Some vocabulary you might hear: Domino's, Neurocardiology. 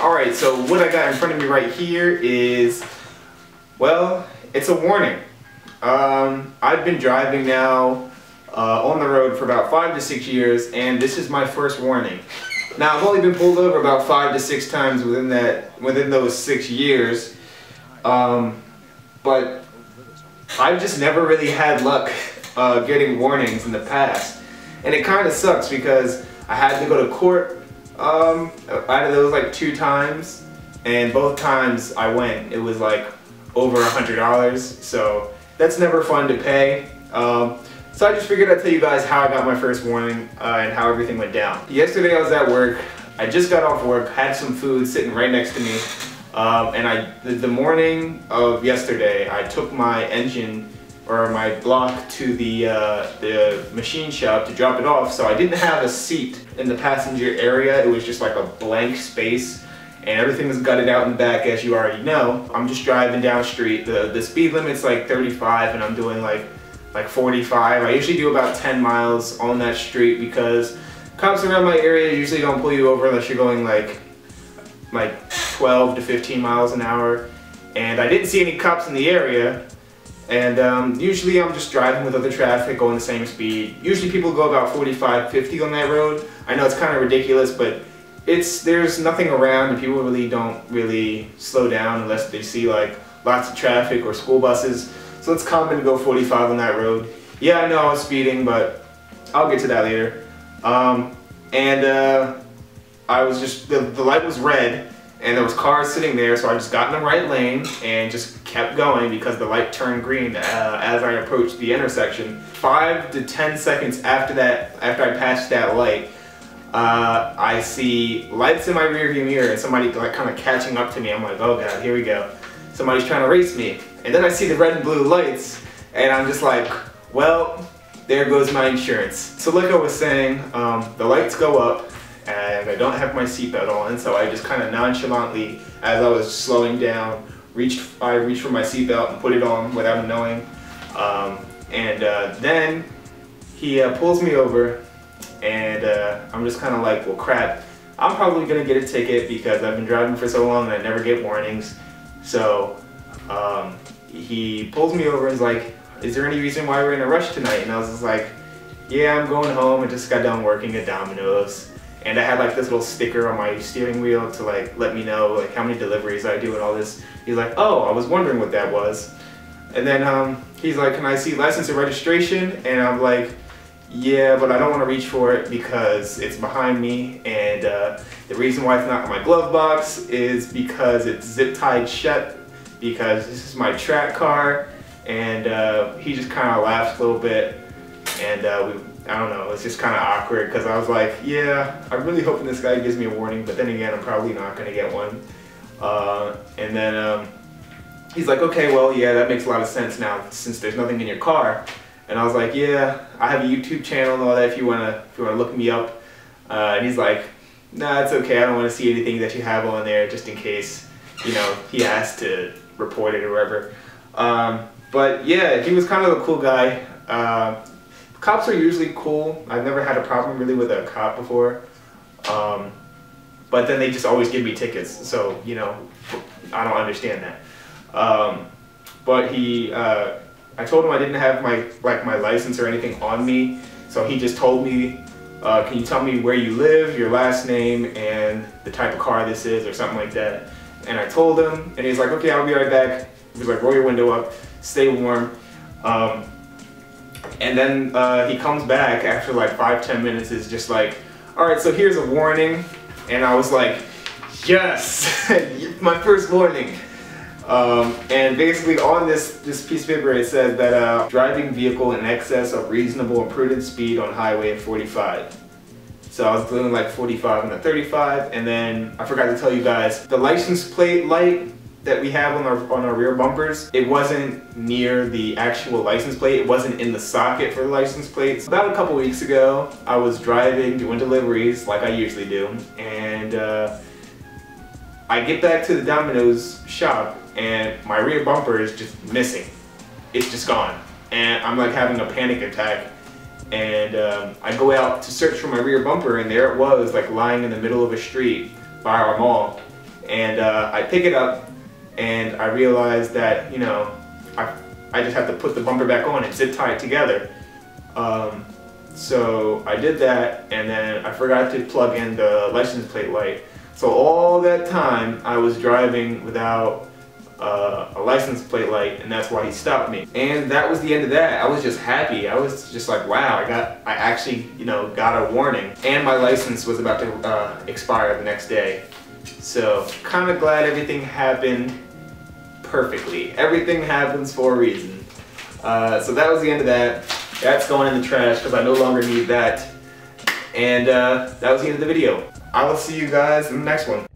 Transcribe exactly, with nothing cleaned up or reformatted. Alright, so what I got in front of me right here is, well, it's a warning. Um, I've been driving now uh, on the road for about five to six years, and this is my first warning. Now, I've only been pulled over about five to six times within that within those six years, um, but I've just never really had luck uh, getting warnings in the past, and it kind of sucks because I had to go to court um, out of those like two times, and both times I went, it was like over a hundred dollars. So that's never fun to pay. Um, so I just figured I'd tell you guys how I got my first warning uh, and how everything went down. Yesterday I was at work. I just got off work, had some food sitting right next to me, um, and I the morning of yesterday I took my engine or my block to the uh, the machine shop to drop it off. So I didn't have a seat in the passenger area. It was just like a blank space. And everything was gutted out in the back, as you already know. I'm just driving down the street. The, the speed limit's like thirty-five, and I'm doing like like forty-five. I usually do about ten miles on that street because cops around my area usually don't pull you over unless you're going like like twelve to fifteen miles an hour. And I didn't see any cops in the area. And um, usually I'm just driving with other traffic going the same speed. Usually people go about forty-five, fifty on that road. I know it's kind of ridiculous, but It's, there's nothing around, and people really don't really slow down unless they see like lots of traffic or school buses. So it's common to go forty-five on that road. Yeah, I know I was speeding, but I'll get to that later. Um, and uh, I was just, the, the light was red and there was cars sitting there, so I just got in the right lane and just kept going because the light turned green uh, as I approached the intersection. Five to ten seconds after that, after I passed that light, Uh, I see lights in my rearview mirror and somebody like kind of catching up to me. I'm like, oh god, here we go. Somebody's trying to race me. And then I see the red and blue lights and I'm just like, well, there goes my insurance. So like I was saying, um, the lights go up and I don't have my seatbelt on, so I just kind of nonchalantly, as I was slowing down, reached, I reached for my seatbelt and put it on without knowing. Um, and uh, then he uh, pulls me over. And uh, I'm just kind of like, well, crap, I'm probably going to get a ticket because I've been driving for so long and I never get warnings. So um, he pulls me over and is like, is there any reason why we're in a rush tonight? And I was just like, yeah, I'm going home. I just got done working at Domino's. And I had like this little sticker on my steering wheel to like let me know like how many deliveries I do and all this. He's like, oh, I was wondering what that was. And then um, he's like, can I see license and registration? And I'm like, yeah, but I don't want to reach for it because it's behind me, and uh, the reason why it's not in my glove box is because it's zip tied shut because this is my track car. And uh, he just kind of laughed a little bit, and uh, we, I don't know, it's just kind of awkward because I was like, yeah, I'm really hoping this guy gives me a warning, but then again, I'm probably not going to get one. Uh, and then um, he's like, okay, well, yeah, that makes a lot of sense now since there's nothing in your car. And I was like, yeah, I have a YouTube channel and all that if you wanna if you wanna look me up. Uh, and he's like, nah, it's okay. I don't want to see anything that you have on there just in case, you know, he has to report it or whatever. Um, but yeah, he was kind of a cool guy. Uh, cops are usually cool. I've never had a problem really with a cop before. Um, but then they just always give me tickets. So, you know, I don't understand that. Um, but he. Uh, I told him I didn't have my like my license or anything on me, so he just told me, uh, can you tell me where you live, your last name, and the type of car this is, or something like that. And I told him, and he's like, okay, I'll be right back. He was like, roll your window up, stay warm. Um, and then uh, he comes back after like five, ten minutes, is just like, all right, so here's a warning. And I was like, yes, my first warning. Um, and basically on this, this piece of paper it says that uh, driving vehicle in excess of reasonable and prudent speed on highway at forty-five. So I was doing like forty-five and the thirty-five, and then I forgot to tell you guys, the license plate light that we have on our, on our rear bumpers, it wasn't near the actual license plate, it wasn't in the socket for the license plates. About a couple weeks ago, I was driving, doing deliveries like I usually do, and uh, I get back to the Domino's shop and my rear bumper is just missing. It's just gone. And I'm like having a panic attack. And um, I go out to search for my rear bumper, and there it was, like lying in the middle of a street by our mall. And uh, I pick it up, and I realize that, you know, I, I just have to put the bumper back on and zip tie it together. Um, so I did that, and then I forgot to plug in the license plate light. So all that time, I was driving without uh, a license plate light, and that's why he stopped me. And that was the end of that. I was just happy. I was just like, wow, I got, I actually, you know, got a warning. And my license was about to uh, expire the next day. So, kind of glad everything happened perfectly. Everything happens for a reason. Uh, so that was the end of that. That's going in the trash because I no longer need that. And uh, that was the end of the video. I will see you guys in the next one.